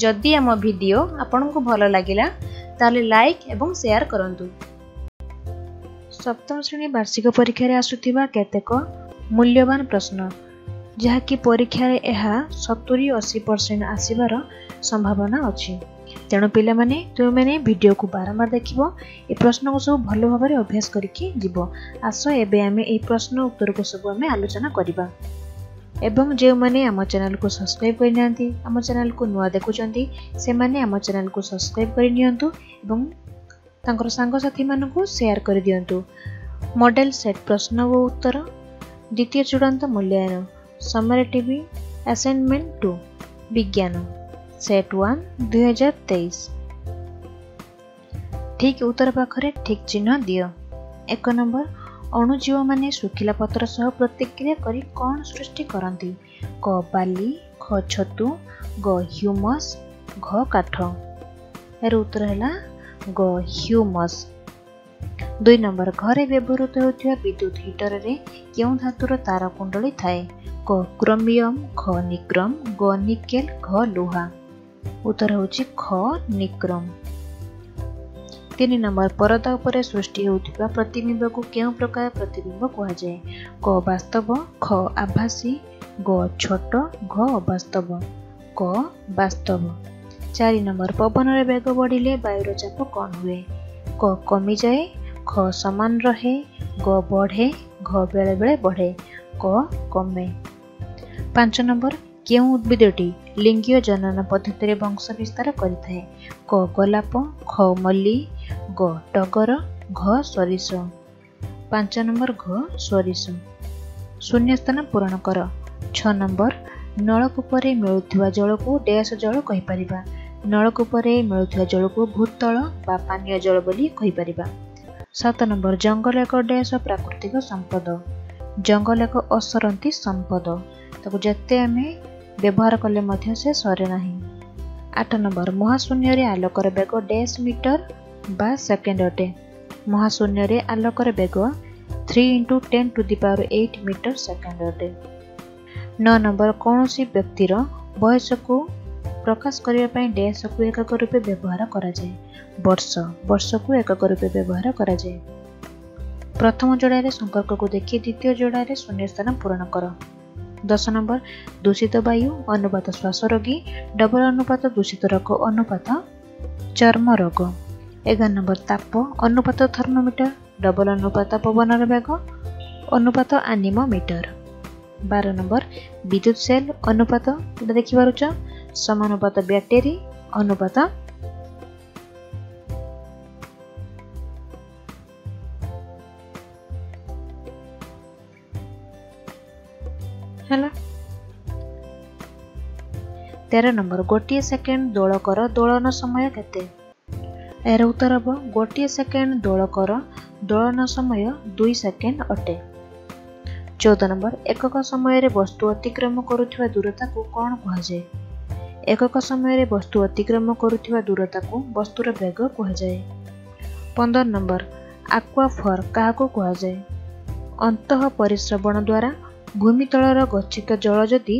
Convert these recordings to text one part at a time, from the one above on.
जदि आम भिडियो आपण को भल लगिला ताले लाइक एवं शेयर करंतु। सप्तम श्रेणी वार्षिक परीक्षा रे आसुथिबा केतेक मूल्यवान प्रश्न जहा कि परीक्षा रे एहा 70-80% आसीबार संभावना अछि। तेणु पिला माने तुमने वीडियो को बारंबार देखिबो, ए प्रश्न को सब भलो भाबरे अभ्यास करके जीवो। आसो एबे आमे ए प्रश्न उत्तर को सब आमे आलोचना करिबा। एवं जे माने हमर चैनल को सब्सक्राइब करि नांती, हमर चैनल को नुवा देखुचंती, से माने हमर चैनल को सब्सक्राइब करि नियंतु एवं तांकर संग साथी मानकु शेयर करि दियंतु। मॉडल सेट प्रश्न व उत्तर द्वितीय चूड़ान्त मूल्यांकन समरी टीवी असाइनमेंट 2 विज्ञान सेट 1 2023 ठीक उत्तर पाखरे ठीक चिन्ह दियो। 1 नंबर अणुजीव माने सुखिला पत्र सह प्रतिक्रिया करी कोन सृष्टि करंती? क बाली, ख छतु, ग ह्यूमस, घ काठ। एरो उत्तर हैला ग ह्यूमस। 2 नंबर घरे व्यवहृत होथिया विद्युत हीटर रे केउ धातुर तार कुंडली थाए? क क्रोमियम, ख निक्रम, ग निकेल, घ लोहा। उत्तर होछि ख निक्रम। 3 नंबर परदा उपरे सृष्टि होथिबा प्रतिबिंब को केउ प्रकार प्रतिबिंब कहा जाय? क वास्तव, ख आभासी, ग छोट, घ अवास्तव। क वास्तव। 4 नंबर पवन रे वेग बढ़िले वायुर चाप कोन हुए? क कमी जाए, ख समान रहे, ग बढ़े, घ बेले बेले बढ़े, क कमे। 5 नंबर केउ उद्भिदटी लिंगीय जनन पद्धति रे वंश विस्तार करिथाय? क गोलाप, ख मल्ली, ग टगर, घ सरिस। 5 नंबर घ सरिस। शून्य स्थान पूरण कर। 6 नंबर नलकूप रे मिलुथिबा जल को डैश जल कहि परिबा? नलकूप रे मिलुथिबा जल को भूतल बा पानीय जल बोली कहि परिबा। 7 नंबर जंगल एक डैश प्राकृतिक संपद। जंगल एक असरंती संपद, ताकु जत्ते आमे व्यवहार करले मध्य से सरे नाही। 8 नंबर महाशून्य रे आलोकर वेग डैश मीटर बा सेकेंड अटे? महाशून्य रे आलोकर वेग 3 × 10⁸ मीटर सेकेंड अटे। 9 नंबर कोनोसी व्यक्तिर वयस को प्रकाश करिया पई डैश को एकक रूपे व्यवहार करा जाय? वर्ष, वर्ष को एकक रूपे व्यवहार करा जाय। प्रथम जोड़ा रे संपर्क को देखि द्वितीय जोड़ा रे शून्य स्थान पूर्ण कर। 10 नंबर दूषित वायु अनुपात श्वास रोगी, डबल अनुपात दूषित रोग अनुपात चर्म रोग। 11 नंबर ताप अनुपात थर्मोमीटर, डबल अनुपात पवन वेग अनुपात एनीमोमीटर। 12 नंबर विद्युत सेल अनुपात देखि पारुछ? समानुपात बैटेरी अनुपात हेलो। 13 नंबर गोटे सेकेंड दोल कर दोलन समय केते? एरो उत्तर हम गोटे सेकेंड दोल कर दोलन समय 2 सेकेंड अटे। 14 नंबर एकक समय रे वस्तु अतिक्रम करूथिबा दूरता को कोन कहा जाय? एकक समय रे वस्तु अतिक्रम करूथिबा दूरता को वस्तुर वेग कहा जाय। 15 नंबर एक्वाफर काहाको कहा जाय? अंतः परिश्रवण द्वारा भूमि तलर गच्छित जल जदि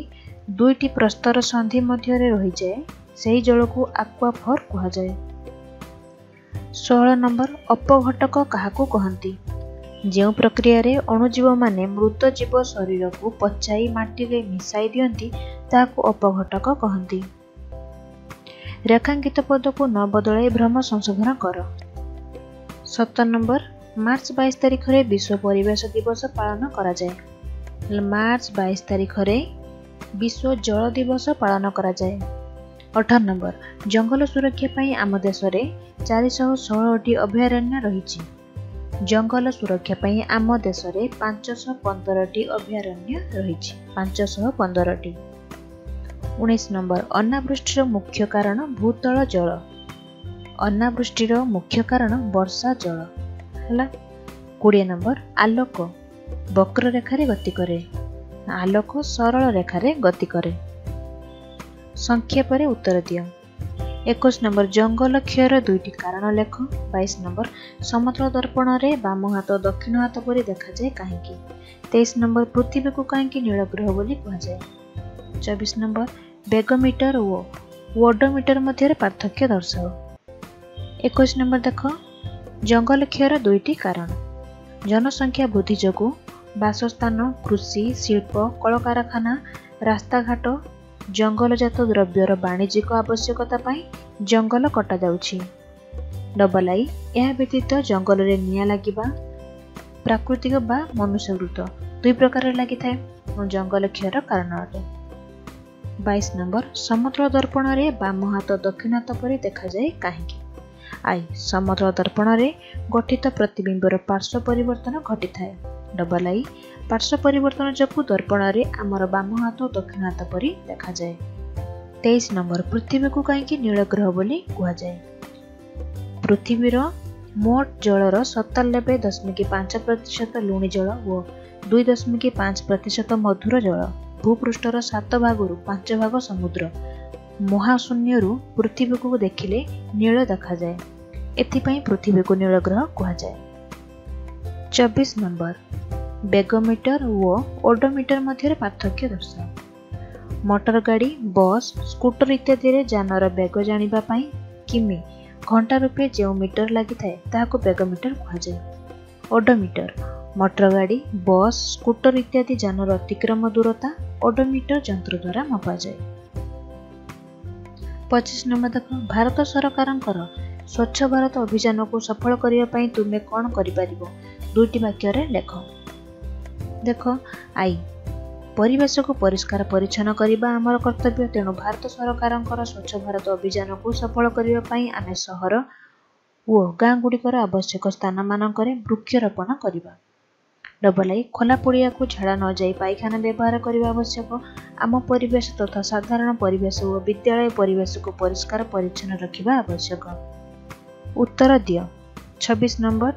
2टी प्रस्तर संधि मध्य रे रहि जाय सेही जल को एक्वाफर कहा जाय। 16 नंबर अपघटक काहाको कहंती? जे प्रक्रिया रे अणुजीव माने मृत जीव शरीर को पचाई माटी रे मिसाई दियंती ताको अपघटक कहंती। रेखांकित पद को न बदलै भ्रम संशोधन कर। 17 नंबर मार्च 22 तारिख रे विश्व परिवेश दिवस पालन करा जाय? मार्च 22 तारिख रे विश्व जल दिवस पालन करा जाय। 18 नंबर जंगल सुरक्षा पई आम देश रे 416टी अभयारण्य रहिछि? जंगल सुरक्षा पई आम देश रे 515टी अभयारण्य रहिछि? 515टी। 19 नंबर अनावृष्टिर मुख्य कारण भूतल जल? अनावृष्टिर मुख्य कारण वर्षा जल हला। 20 नंबर आलोक वक्र रेखा रे गति करे? आलोक सरल रेखा रे गति करे। संक्षेप रे उत्तर दियो। 21 नंबर जंगल क्षयर 2टी कारण लेख? 22 नंबर समतल दर्पण रे बाम हाथ दक्षिण हाथ परि देखा जाय काहेकि? 23 नंबर पृथ्वी को काहेकि नील ग्रह बोली कहा जाय? 24 नंबर बेगोमीटर ओ ओडोमीटर मध्य पार्थक्य दर्शाओ। 21 नंबर देख, जंगल क्षयर दुईटी कारण, जनसंख्या वृद्धि जोगु बासस्थान कृषि शिल्प कलकारखाना रास्ताघाट जंगलजात द्रव्यर वाणिज्यिक आवश्यकता पाई जंगल कटा जाउछि। डबलाई यह व्यतीत जंगल रे निया लागिबा प्राकृतिक बा मनुष्यकृत दुई प्रकार लगी था जंगल क्षयर कारण अटे। 22 नंबर, समुद्र दर्पण रे बाम हाथ दक्षिण हाथ पर देखा जाए कहीं। आई, समुद्र दर्पण रे गठित प्रतिबिंबर पार्श्व परिवर्तन घटी थाए। डबल आई, पार्श्व परिवर्तन जकु दर्पण रे आमर बाम हाथ दक्षिण हाथ पर देखा जाए। 23 नंबर, पृथ्वी को कहीं नील ग्रह बोली कहा जाए। पृथ्वीर मोट जलर 97.5% लुणी जल और 2.5% मधुर जल। भूपृष्ठर 7 भागु 5 भाग समुद्र। महाशून्य पृथ्वी को देखिले नील देखा जाए, एथिपाई पृथ्वी को नील ग्रह कहा जाए। 24 नंबर, बेगोमीटर और ओडोमीटर मध्य पार्थक्य दर्शाओ। मोटर गाड़ी बस स्कूटर इत्यादि जानर बेग जाणी किमी घंटा रूपे जो मीटर लगी थाए ताको बेगोमीटर कहा जाए। ओडोमीटर, मोटर गाड़ी बस स्कूटर इत्यादि जानर अतिक्रम दूरता ओडोमीटर जंत्र द्वारा मपा जाए। 25 नंबर देख, भारत सरकारंकर स्वच्छ भारत अभियान को सफल करिया पई तुमे कोन करि पारिबो दुईटी वाक्य रे लेख। देख, आई, परिवेश को परिष्कार परिच्छन करिबा हमर कर्तव्य, तेणु भारत सरकारंकर स्वच्छ भारत अभियान को सफल करिया पई आमे शहर ओ गाँ गुड़िकर आवश्यक स्थान मानकरे वृक्षरोपण करिबा। डबल आई, खोला पड़िया को छाड़ा न जाई पायखाना व्यवहार करने आवश्यक। आम परिवेश तथा साधारण परिवेश और विद्यालय परिवेश को परिष्कार परिच्छन रखा आवश्यक। उत्तर दिय। 26 नंबर,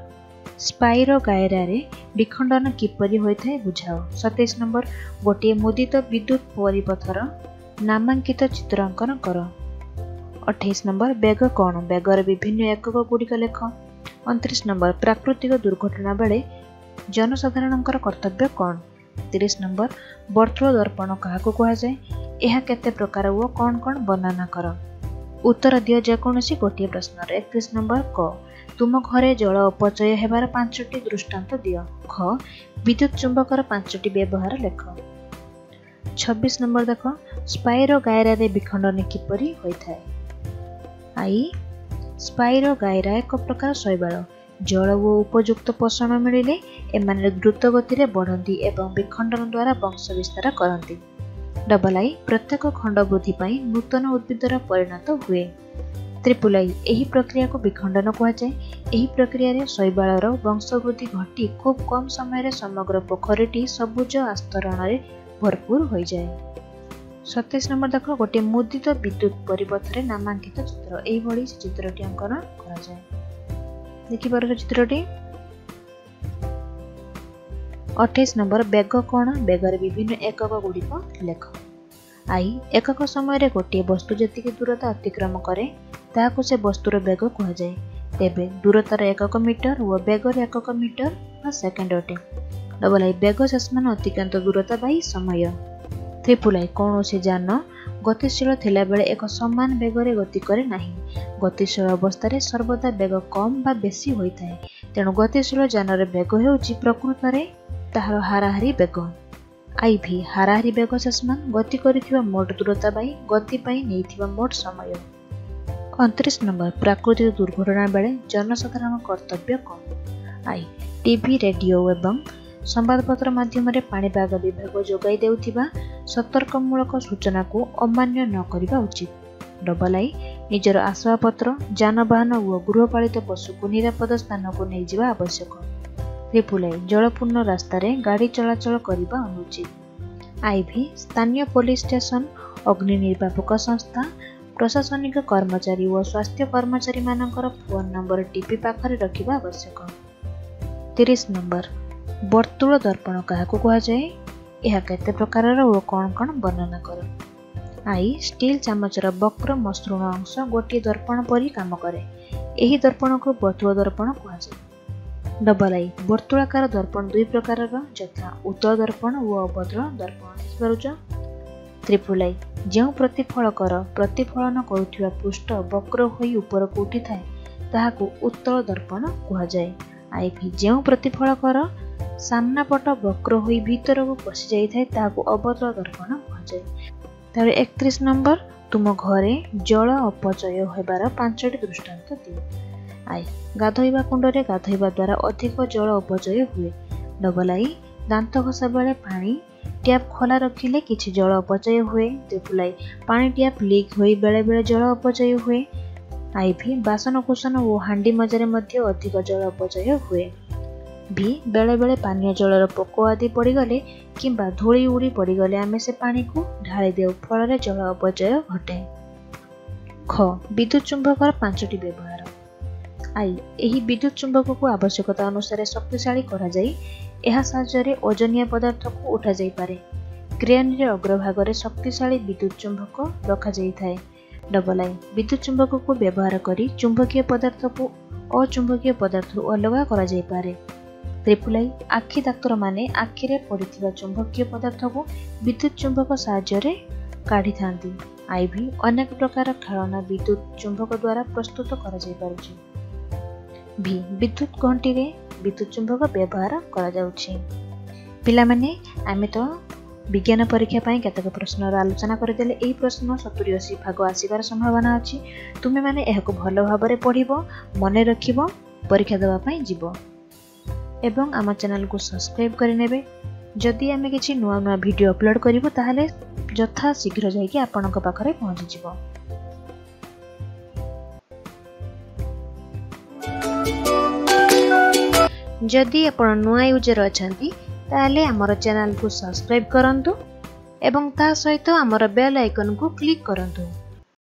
स्पाइरो गायरारे विखंडन किपरि होइथाय बुझाओ। 27 नंबर, गोटे मुदित विद्युत परिपथर नामांकित चित्रांकन कर। 28 नंबर, बेग कौन बेगर विभिन्न एकक गुड़िक लेख। 29 नंबर, प्राकृतिक दुर्घटना बेले जनसाधारण कर्तव्य कौन। 30 नंबर, वर्तुल दर्पण क्या कहुए, यह केते प्रकार वो कौन कौन वर्णना कर। उत्तर दिय जेकोसी गोटे प्रश्न। 31 नंबर, क, तुम घरे जल अपचय होबार 5टी दृष्टांत दिय। ख, विद्युत चुंबकर 5टी व्यवहार लेख। 26 नंबर देख, स्पाइरो गायरारे विखंडन किपरि होइथाय। आई, स्पाइरो गायरा एक प्रकार शैवाल, जल व उपयुक्त पोषण मिले एमाने द्रुत गति बढ़ती एवं विखंडन द्वारा वंश विस्तार करती। डबल आई, प्रत्येक खंड वृद्धि पाई नूतन उद्भिदर परिणत हुए। त्रिपुल आई, यही प्रक्रिया को विखंडन कहुए। यही प्रक्रिया शैवाल वंश वृद्धि घटी खूब कम समय समग्र पोखरीटी सबुज आस्तरण भरपूर हो जाए। 27 नंबर देख, गोटे मुदित विद्युत परिपथर नामांकित चित्र, यही चित्रटी अंकन कराए। देखिपर चित्रटी। 28 नंबर, बेग कौन बेगर विभिन्न एकक गुड़िक लेख। आई, एकक समय गोटे वस्तु जी दूरता अतिक्रम करे ताकू से वस्तुर बेग कहुए। तेबे दूरतार एकक मीटर व बेगर एकक मीटर व सेकेंड अटे। डबल आई, बेग शेष मान अतिक्रांत दूरता बाई समय। त्रिपुलाई, कौन से जान गतिशील थिला बेले एक समान बेगरे गति करे नाही, गतिशील अवस्था सर्वदा बेग कम बा बेसी होइथाय, तेणु गतिशील जानर बेग हेउची प्रकृतरे ताहार हाराहारी बेग। आई भी, हाराहारी बेग समान गति करिथिबा मोट दूरता बाई गति पाई नेइथिबा मोट समय। 29 नंबर, प्राकृतिक दुर्घटना बेले जनसाधारण कर्तव्य कौन। आई, टीवी रेडियो एवं संवादपत्र माध्यम पाणीपाग विभाग जोगाई देउथिबा सतर्कमूलक सूचना को अमान्य न करिबा उचित। डबल आई, निजर आसवाबपत्र जानबाहन और गृहपालित पशु को निरापद स्थान को नहीं जावा आवश्यक। त्रिपुल आई, जलपूर्ण रास्तार गाड़ी चलाचल करने अनुचित। आई भी, स्थानीय पुलिस स्टेशन अग्नि निर्वापक संस्था प्रशासनिक कर्मचारी और स्वास्थ्य कर्मचारी मानकर फोन नंबर टीपी पाखरे रखा आवश्यक। 30 नंबर, वर्तुल दर्पण क्या कहुए, यह केते प्रकार और कौन कौन वर्णना कर। आई, स्टील चामचर वक्र मसृण अंश गोटे दर्पण परी काम करे, यही दर्पण को वर्तुल दर्पण कहुए। डबल आई, वर्तुलाकार दर्पण दुई प्रकार, यथा उत्तल दर्पण और अवतल दर्पण। त्रिपुलाई जो प्रतिफलकर प्रतिफलन करुवा पृष्ठ वक्र होई उपरको उठी थाए ताहाकु उत्तल दर्पण कहुए। आईभि जो प्रतिफलकर सामनापट वक्र होई भीतर को पशि जाई थाए ताहाकु अवतल दर्पण कहुए। तारे 31 नंबर तुम घरे जल अपचय होबार पांचटी दृष्टांत दिए। आई गाधोइबा कुंडरे गाधोइबा द्वारा अधिक जल अपचय हुए। डबलाई दांत घसा बेले पानी ट्याप खोला रखिले किछि जल अपचय हुए। त्रिपुलाई पानी ट्याप लीक होई बेले बेले जल अपचय हुए। आईभि बासन कुसन और हांडी मजारे मध्य अधिक जल अपचय हुए। भी बेले बेले पानी जलर पोक आदि पड़गले किंबा धूली उड़ी पड़गले आमे से पानी को ढाली देउ फल जल अपचय घटे। ख विद्युत चुंबकर पांचटी व्यवहार। आई एही विद्युत चुंबक को आवश्यकता अनुसार शक्तिशाली करा जाई यह साहाय्य ओजनिया पदार्थ को उठा जाई पारे। क्रेन रे अग्रभाग रे शक्तिशाली विद्युत चुंबक रखा जाई थाए। डबल आई विद्युत चुंबक को व्यवहार करी चुंबकीय पदार्थ को अचुंबकीय पदार्थ अलग करा जाई पारे। त्रिपुलाई आखि डाक्तर माने आखि रे पड़िथिबा चुंबकीय पदार्थ को विद्युत चुंबक साहाय्य रे काढी थांती। आई भी अनेक प्रकार खेलना विद्युत चुंबक द्वारा प्रस्तुत करा जाई पारुछि। भी विद्युत घंटी रे विद्युत चुंबक व्यवहार करा जाउछि। पिला माने आमे तो विज्ञान परीक्षा पाई केतक प्रश्न आलोचना करदेले एही प्रश्न 70-80 भाग आसीबार संभावना अछि। तुमे माने एहाको भलो भाबरे पढ़िबो मने रखिबो परीक्षा देबा पाई जीवो एवं आमा चैनल को सब्सक्राइब करि नेबे। जदि आमे किछि नवा नवा वीडियो अपलोड करिवो ताहाले यथा शीघ्र जाई कि आपनक पाखरे पहुँचि जीवो। जदि आपण नुआ यूजर अच्छा ताले आमर चैनल को सब्सक्राइब करंतु एवं ता सहित आमर बेल आइकन को क्लिक करंतु।